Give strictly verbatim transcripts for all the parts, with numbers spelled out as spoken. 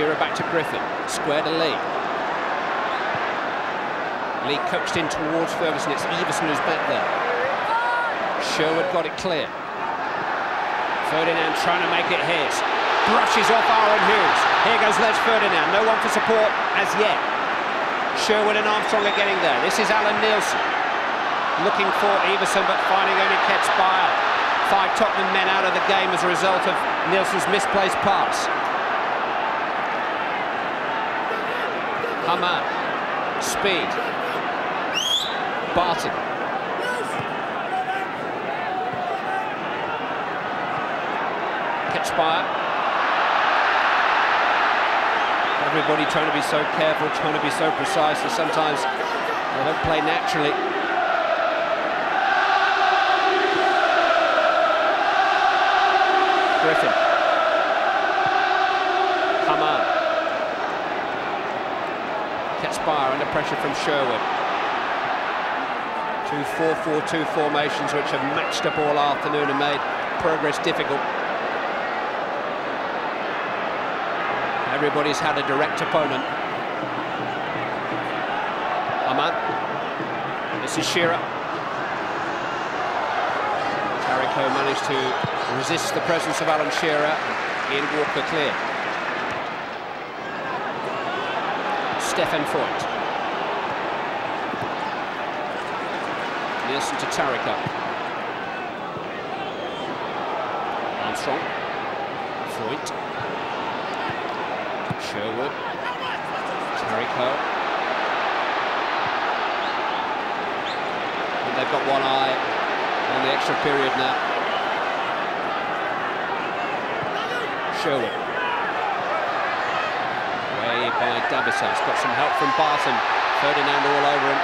Shearer back to Griffin, square to Lee. Lee coaxed in towards Ferguson, it's Iversen who's back there. Sherwood got it clear. Ferdinand trying to make it his. Brushes off Aaron Hughes. Here goes Les Ferdinand, no one for support as yet. Sherwood and Armstrong are getting there. This is Alan Nielsen looking for Iversen, but finding only Ketsbieres. Five Tottenham men out of the game as a result of Nielsen's misplaced pass. Hamad, speed, Barton. Ketsbieres. Everybody trying to be so careful, trying to be so precise, and sometimes they don't play naturally. Griffin. Hamad. Ketsbieres under pressure from Sherwood. Two four four two formations which have matched up all afternoon and made progress difficult. Everybody's had a direct opponent. Hamad. This is Shearer. Carrico managed to resist the presence of Alan Shearer. Ian Walker clear. Steffen Freund. Nielsen to Carrico. Armstrong. Freund. Sherwood, Carrico, and they've got one eye on the extra period now. Sherwood, way by Davizas, got some help from Barton, Ferdinand all over him.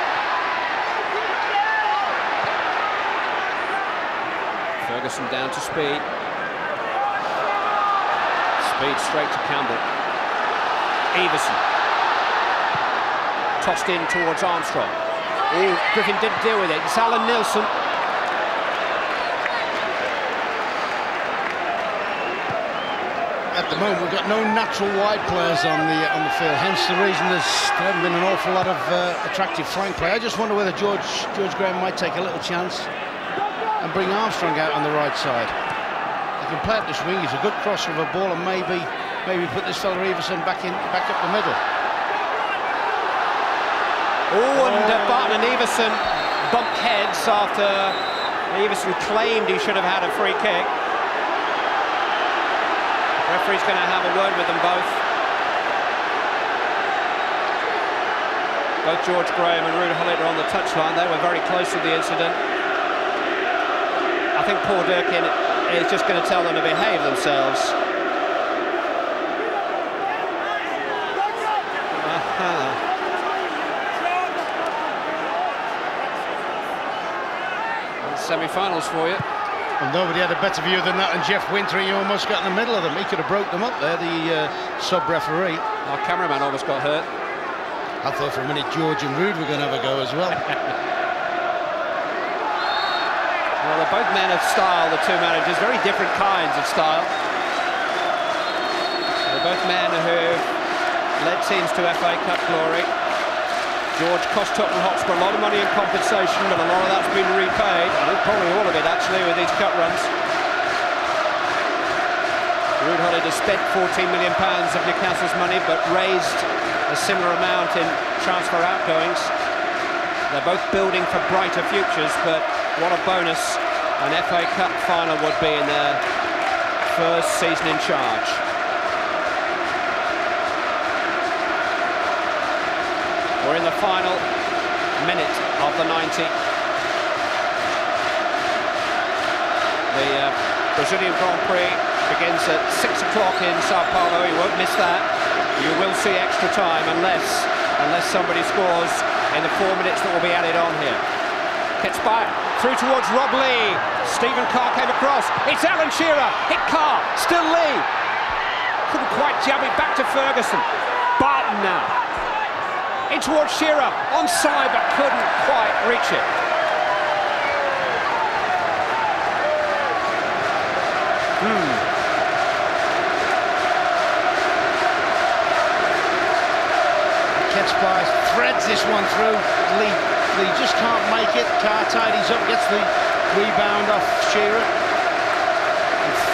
Ferguson down to Speed, Speed straight to Campbell. Iversen, tossed in towards Armstrong. Ooh, Griffin didn't deal with it, it's Alan Nielsen. At the moment we've got no natural wide players on the on the field, hence the reason there's there hasn't been an awful lot of uh, attractive flank play. I just wonder whether George, George Graham might take a little chance and bring Armstrong out on the right side. He can play up this wing, he's a good crosser of a ball, and maybe Maybe put this fella Iversen back in, back up the middle. Oh, and uh, Barton and Iversen bumped heads after Iversen claimed he should have had a free kick. The referee's going to have a word with them both. Both George Graham and Ruud Hollick are on the touchline. They were very close to the incident. I think Paul Durkin is just going to tell them to behave themselves. Semi-finals for you. And nobody had a better view than that, and Jeff Winter, he almost got in the middle of them. He could have broke them up there, the uh, sub-referee. Our cameraman almost got hurt. I thought for a minute George and Ruud were going to have a go as well. Well, they're both men of style, the two managers, very different kinds of style. They're both men who led teams to F A Cup glory. George cost Tottenham Hotspur a lot of money in compensation, but a lot of that's been repaid. I think probably all of it, actually, with these cut runs. Ruud Hollick has spent fourteen million pounds of Newcastle's money, but raised a similar amount in transfer outgoings. They're both building for brighter futures, but what a bonus an F A Cup final would be in their first season in charge. We're in the final minute of the ninety. The uh, Brazilian Grand Prix begins at six o'clock in Sao Paulo. You won't miss that. You will see extra time unless unless somebody scores in the four minutes that will be added on here. Ketsbieres through towards Rob Lee. Stephen Carr came across. It's Alan Shearer. Hit Carr. Still Lee. Couldn't quite jab it back to Ferguson. Barton now. In towards Shearer, onside, but couldn't quite reach it. Hmm. Ketsbieres threads this one through. Lee, Lee just can't make it. Carr tidies up, gets the rebound off Shearer.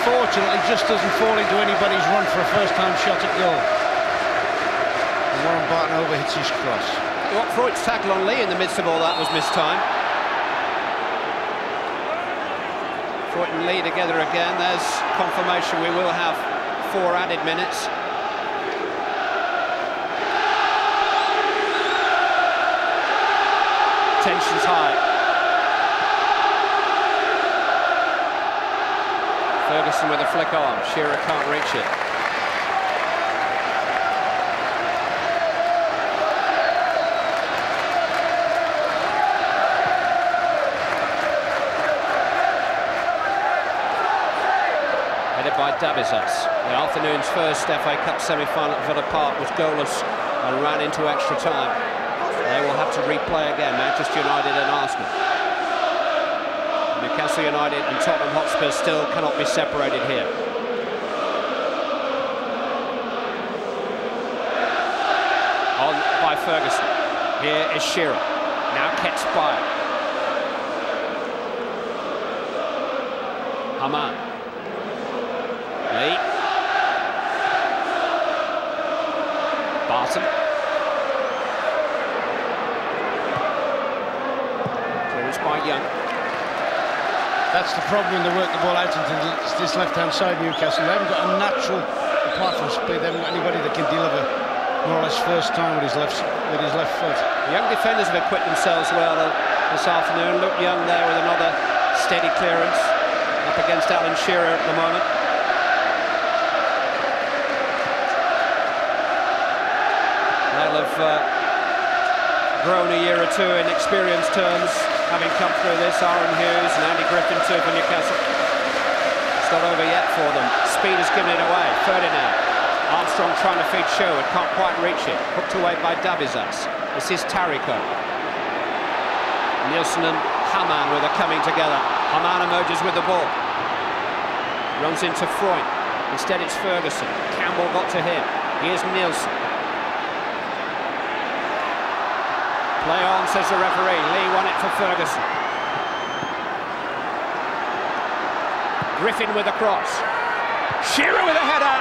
Unfortunately, just doesn't fall into anybody's run for a first-time shot at goal. And Warren Barton overhits his cross. Well, Freud's tackle on Lee in the midst of all that was mistimed. Freud and Lee together again. There's confirmation we will have four added minutes. Tension's high. Ferguson with a flick arm. Shearer can't reach it. Headed by Davizas. The afternoon's first F A Cup semi-final at Villa Park was goalless and ran into extra time. They will have to replay again, Manchester United and Arsenal. Newcastle United and Tottenham Hotspur still cannot be separated here. On by Ferguson. Here is Shearer. Now Ketsbieres. Haman. Lee. Barton. By Young. That's the problem when they work the ball out into this left-hand side, Newcastle. They haven't got a natural, apart from speed, they haven't got anybody that can deliver more or less first time with his left with his left foot. The young defenders have equipped themselves well this afternoon. Luke Young there with another steady clearance up against Alan Shearer at the moment. They'll have uh, grown a year or two in experience terms, having come through this. Aaron Hughes and Andy Griffin too for Newcastle. It's not over yet for them. Speed has given it away. Ferdinand. Armstrong trying to feed Sherwood, can't quite reach it. Hooked away by Davizas. This is Tarico. Nielsen and Haman with a coming together. Haman emerges with the ball. Runs into Freund. Instead it's Ferguson. Campbell got to him. Here's Nielsen. Play on, says the referee. Lee won it for Ferguson. Griffin with a cross. Shearer with a header.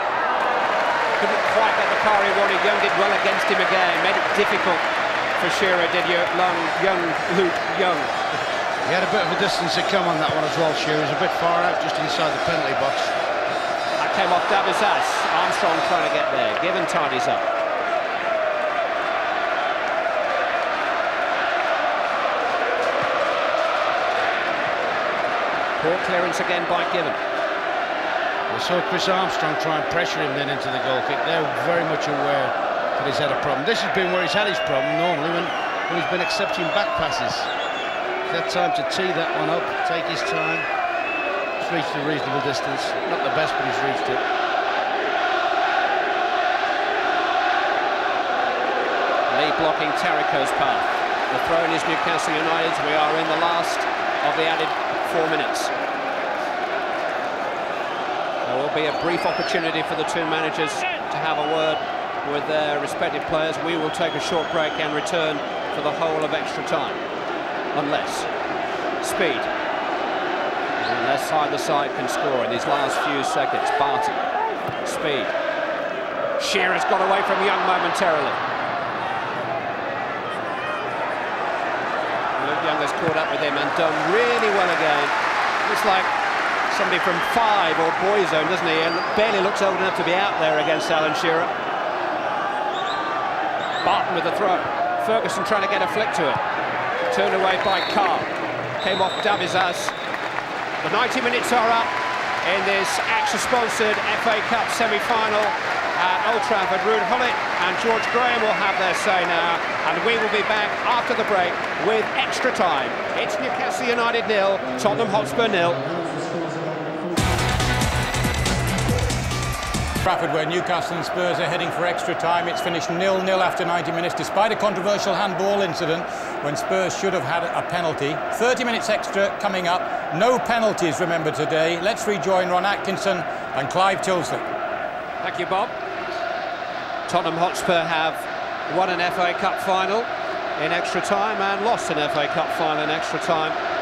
Couldn't quite get the car he wanted. Young did well against him again. Made it difficult for Shearer, did you? Long, young, Luke Young. He had a bit of a distance to come on that one as well, Shearer. He was a bit far out, just inside the penalty box. That came off Davizas. Armstrong trying to get there. Given tidies up. Poor clearance again by Given. We saw Chris Armstrong try and pressure him then into the goal kick. They're very much aware that he's had a problem. This has been where he's had his problem normally, when, when he's been accepting back passes. He's had time to tee that one up, take his time. He's reached a reasonable distance. Not the best, but he's reached it. Lee blocking Tarico's path. The throne is Newcastle United. We are in the last of the added four minutes. There will be a brief opportunity for the two managers to have a word with their respective players. We will take a short break and return for the whole of extra time. Unless speed. Unless either side can score in these last few seconds. Barton. Speed. Shearer's got away from Young momentarily. Has caught up with him and done really well again. Looks like somebody from five or Boyzone, doesn't he? And barely looks old enough to be out there against Alan Shearer. Barton with the throw. Ferguson trying to get a flick to it. Turned away by Carr. Came off Davizas. The ninety minutes are up in this Axa-sponsored F A Cup semi-final at Old Trafford. Ruud Hollick and George Graham will have their say now, and we will be back after the break with extra time. It's Newcastle United nil, Tottenham Hotspur nil. Trafford, where Newcastle and Spurs are heading for extra time. It's finished nil nil after ninety minutes, despite a controversial handball incident when Spurs should have had a penalty. thirty minutes extra coming up. No penalties, remember, today. Let's rejoin Ron Atkinson and Clive Tilsley. Thank you, Bob. Tottenham Hotspur have won an F A Cup final in extra time and lost an F A Cup final in extra time.